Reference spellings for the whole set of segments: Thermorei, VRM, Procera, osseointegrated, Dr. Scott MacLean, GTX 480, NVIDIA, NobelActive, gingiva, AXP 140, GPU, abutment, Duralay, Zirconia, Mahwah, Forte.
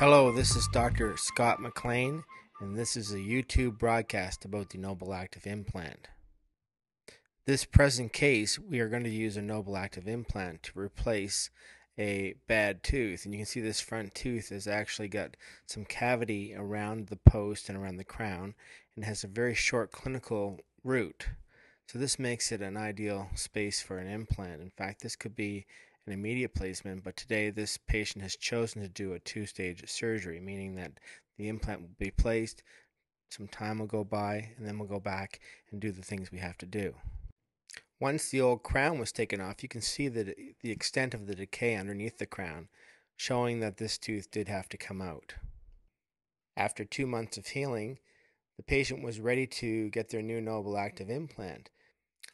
Hello, this is Dr. Scott MacLean, and this is a YouTube broadcast about the Noble Active implant. This present case, we are going to use a Noble Active implant to replace a bad tooth. And you can see this front tooth has actually got some cavity around the post and around the crown, and has a very short clinical root. So this makes it an ideal space for an implant. In fact, this could be an immediate placement, but today this patient has chosen to do a two-stage surgery, meaning that the implant will be placed, some time will go by, and then we'll go back and do the things we have to do. Once the old crown was taken off, you can see that the extent of the decay underneath the crown, showing that this tooth did have to come out. After 2 months of healing, the patient was ready to get their new Noble Active implant.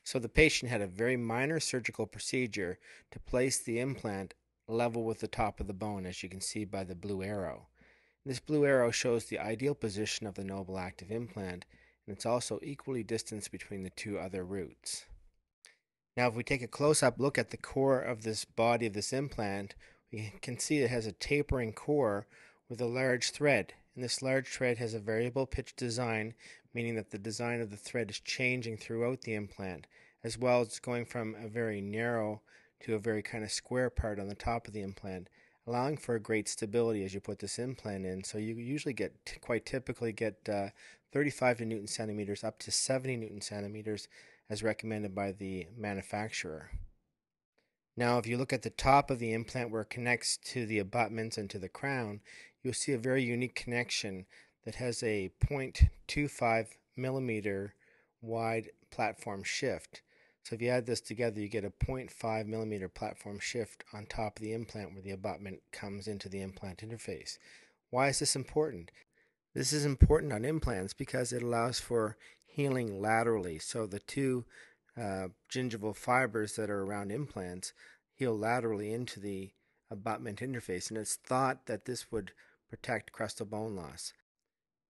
So the patient had a very minor surgical procedure to place the implant level with the top of the bone, as you can see by the blue arrow. This blue arrow shows the ideal position of the Noble Active implant, and it's also equally distanced between the two other roots. Now, if we take a close-up look at the core of this body of this implant, we can see it has a tapering core with a large thread. And this large thread has a variable pitch design, meaning that the design of the thread is changing throughout the implant, as well as going from a very narrow to a very kind of square part on the top of the implant, allowing for a great stability as you put this implant in. So you usually get, quite typically get 35 Newton centimeters up to 70 Newton centimeters as recommended by the manufacturer. Now, if you look at the top of the implant where it connects to the abutments and to the crown, you'll see a very unique connection that has a 0.25 millimeter wide platform shift. So if you add this together, you get a 0.5 millimeter platform shift on top of the implant where the abutment comes into the implant interface. Why is this important? This is important on implants because it allows for healing laterally. So the two gingival fibers that are around implants heal laterally into the abutment interface, and it's thought that this would protect crustal bone loss.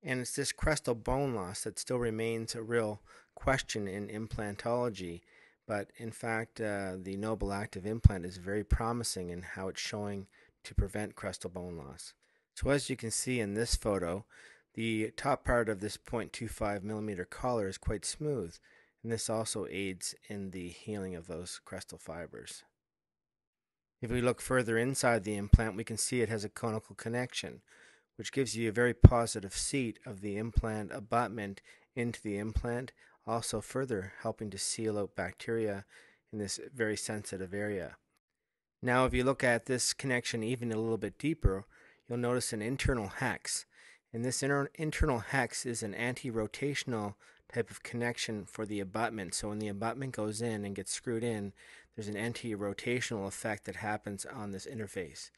And it's this crustal bone loss that still remains a real question in implantology, but in fact the Noble Active implant is very promising in how it's showing to prevent crustal bone loss. So as you can see in this photo, the top part of this 0.25 millimeter collar is quite smooth, and this also aids in the healing of those crustal fibers. If we look further inside the implant, we can see it has a conical connection, which gives you a very positive seat of the implant abutment into the implant, also further helping to seal out bacteria in this very sensitive area. Now, if you look at this connection even a little bit deeper, you'll notice an internal hex. And this internal hex is an anti-rotational type of connection for the abutment. So when the abutment goes in and gets screwed in, there's an anti-rotational effect that happens on this interface,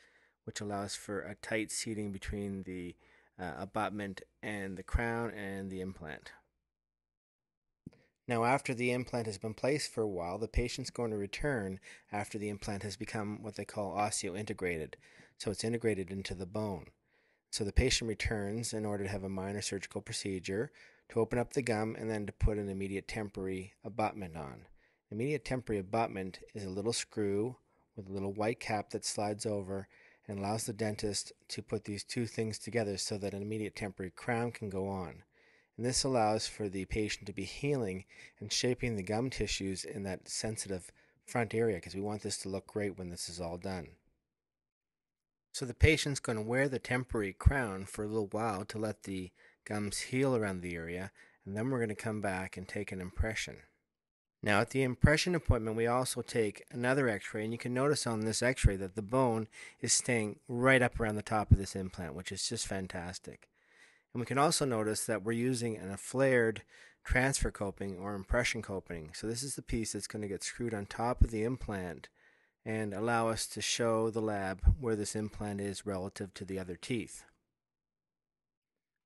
which allows for a tight seating between the abutment and the crown and the implant. Now, after the implant has been placed for a while, the patient's going to return after the implant has become what they call osseointegrated. So it's integrated into the bone. So the patient returns in order to have a minor surgical procedure, to open up the gum, and then to put an immediate temporary abutment on. The immediate temporary abutment is a little screw with a little white cap that slides over and allows the dentist to put these two things together so that an immediate temporary crown can go on. And this allows for the patient to be healing and shaping the gum tissues in that sensitive front area, because we want this to look great when this is all done. So the patient's going to wear the temporary crown for a little while to let the gums heal around the area, and then we're going to come back and take an impression. Now, at the impression appointment, we also take another x-ray, and you can notice on this x-ray that the bone is staying right up around the top of this implant, which is just fantastic. And we can also notice that we're using a flared transfer coping or impression coping. So this is the piece that's going to get screwed on top of the implant and allow us to show the lab where this implant is relative to the other teeth.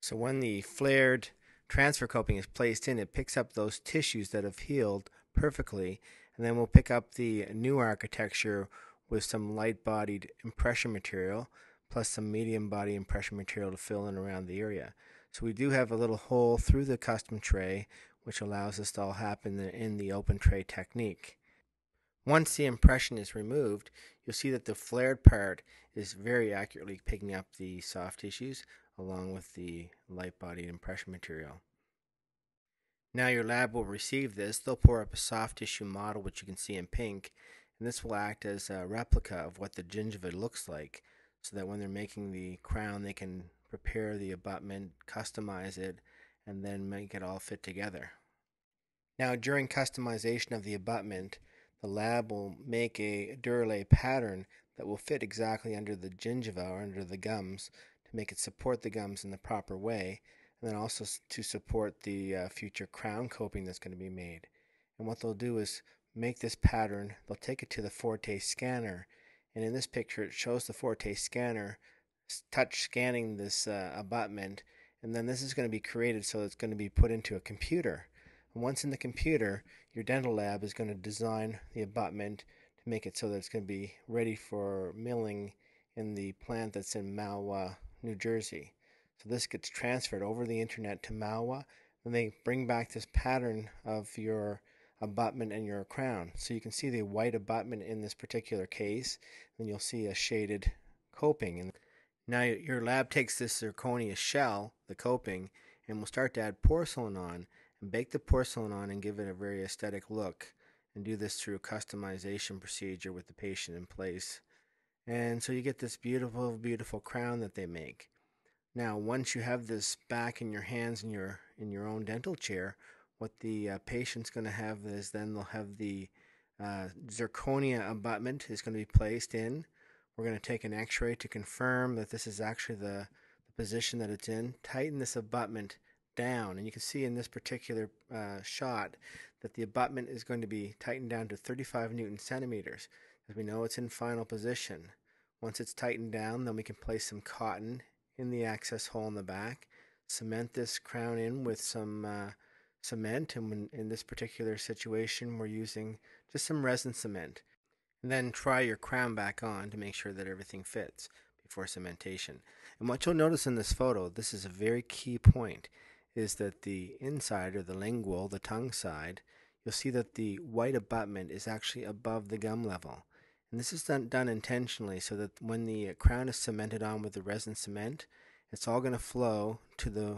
So when the flared transfer coping is placed in, it picks up those tissues that have healed perfectly, and then we'll pick up the new architecture with some light-bodied impression material plus some medium-body impression material to fill in around the area. So we do have a little hole through the custom tray, which allows this to all happen in the open tray technique. Once the impression is removed, you'll see that the flared part is very accurately picking up the soft tissues along with the light body impression material. Now your lab will receive this. They'll pour up a soft tissue model, which you can see in pink, and this will act as a replica of what the gingiva looks like, so that when they're making the crown, they can prepare the abutment, customize it, and then make it all fit together. Now, during customization of the abutment, the lab will make a Duralay pattern that will fit exactly under the gingiva or under the gums to make it support the gums in the proper way, and then also to support the future crown coping that's going to be made. And what they'll do is make this pattern, they'll take it to the Forte scanner, and in this picture it shows the Forte scanner touch scanning this abutment, and then this is going to be created so it's going to be put into a computer. And once in the computer, your dental lab is going to design the abutment to make it so that it's going to be ready for milling in the plant that's in Mahwah, New Jersey. So this gets transferred over the internet to Mahwah, and they bring back this pattern of your abutment and your crown. So you can see the white abutment in this particular case, and you'll see a shaded coping. And now your lab takes this zirconia shell, the coping, and will start to add porcelain on, and bake the porcelain on and give it a very aesthetic look, and do this through a customization procedure with the patient in place. And so you get this beautiful, beautiful crown that they make. Now, once you have this back in your hands in your own dental chair, what the patient's going to have is then they'll have the zirconia abutment is going to be placed in. We're going to take an x-ray to confirm that this is actually the position that it's in. Tighten this abutment down, and you can see in this particular shot that the abutment is going to be tightened down to 35 Newton centimeters. As we know, it's in final position. Once it's tightened down, then we can place some cotton in the access hole in the back, cement this crown in with some cement, and in this particular situation we're using just some resin cement. And then try your crown back on to make sure that everything fits before cementation. And what you'll notice in this photo, this is a very key point, is that the inside, or the lingual, the tongue side, you'll see that the white abutment is actually above the gum level. And this is done intentionally so that when the crown is cemented on with the resin cement, it's all going to flow to the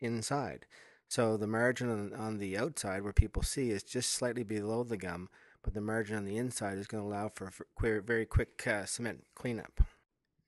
inside. So the margin on the outside where people see is just slightly below the gum, but the margin on the inside is going to allow for very quick cement cleanup.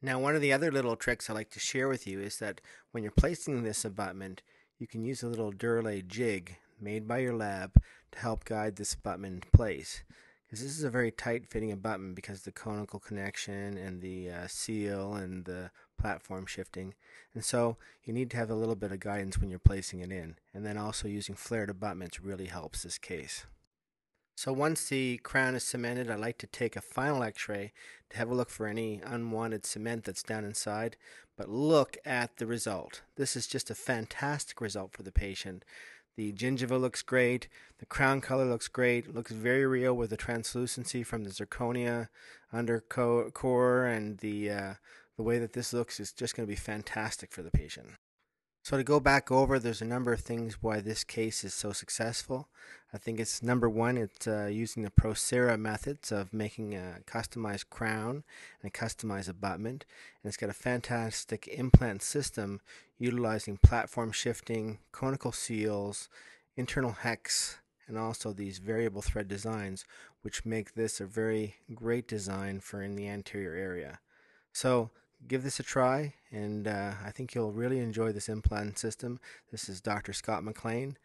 Now, one of the other little tricks I like to share with you is that when you're placing this abutment, you can use a little Duralay jig made by your lab to help guide this abutment in place. Because this is a very tight-fitting abutment because the conical connection and the seal and the platform shifting. And so you need to have a little bit of guidance when you're placing it in. And then also using flared abutments really helps this case. So once the crown is cemented, I like to take a final x-ray to have a look for any unwanted cement that's down inside. But look at the result. This is just a fantastic result for the patient. The gingiva looks great, the crown color looks great, looks very real with the translucency from the zirconia undercore, and the way that this looks is just going to be fantastic for the patient. So to go back over, there's a number of things why this case is so successful. I think it's number one, it's using the Procera methods of making a customized crown and a customized abutment. And it's got a fantastic implant system utilizing platform shifting, conical seals, internal hex, and also these variable thread designs, which make this a very great design for in the anterior area. So give this a try, and I think you'll really enjoy this implant system. This is Dr. Scott MacLean.